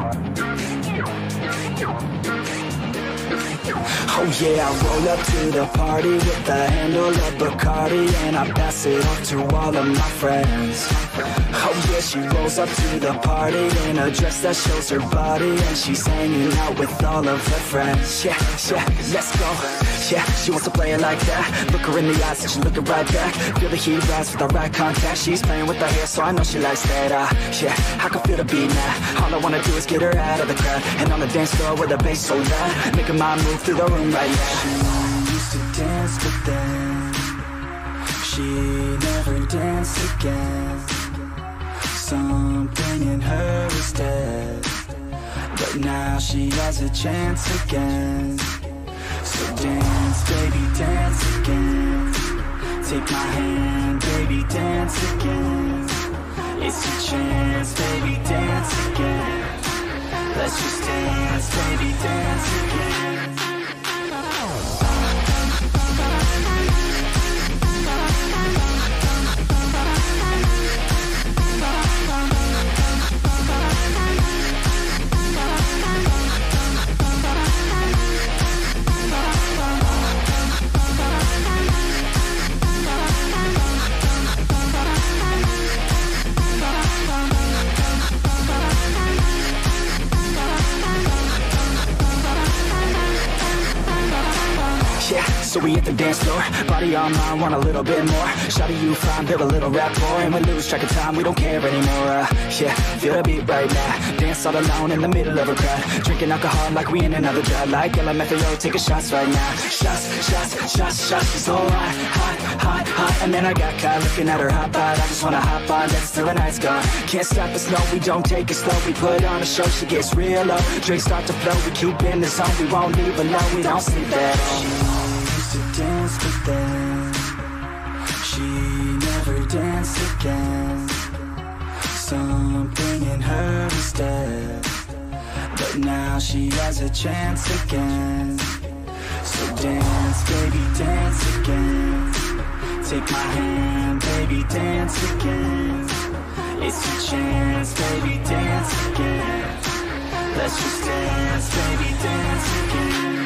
Oh yeah, I roll up to the party with the handle of Bacardi, and I pass it off to all of my friends. Oh yeah, she rolls up to the party in a dress that shows her body, and she's hanging out with all of her friends. Yeah, yeah, let's go. Yeah, she wants to play it like that. Look her in the eyes and she's looking right back. Feel the heat rise with the right contact. She's playing with her hair, so I know she likes that. Yeah, I can feel the beat now. All I wanna do is get her out of the crowd, and on the dance floor with the bass so loud, making my move through the room right now. She used to dance with them, she never danced again. Something in her was dead, but now she has a chance again. So dance, baby, dance again. Take my hand, baby, dance again. It's your chance, baby, dance again. Let's just dance, baby, dance again. So we hit the dance floor, body on mine, want a little bit more. Shawty, you fine, they're a little rapport, and we lose track of time, we don't care anymore. Yeah, feel the beat right now. Dance all alone in the middle of a crowd, drinking alcohol like we in another crowd. Like LMFAO, taking shots right now. Shots, shots, shots, shots. She's so hot, hot, hot, hot. And then I got caught looking at her hot pot. I just wanna hop on, that's till the night's gone. Can't stop us, no, we don't take it slow. We put on a show, she gets real low. Drinks start to flow, we keep in the zone. We won't leave alone, we don't sleep at all. To dance with them, she never danced again. Something in her was dead, but now she has a chance again. So dance, baby, dance again. Take my hand, baby, dance again. It's your chance, baby, dance again. Let's just dance, baby, dance again.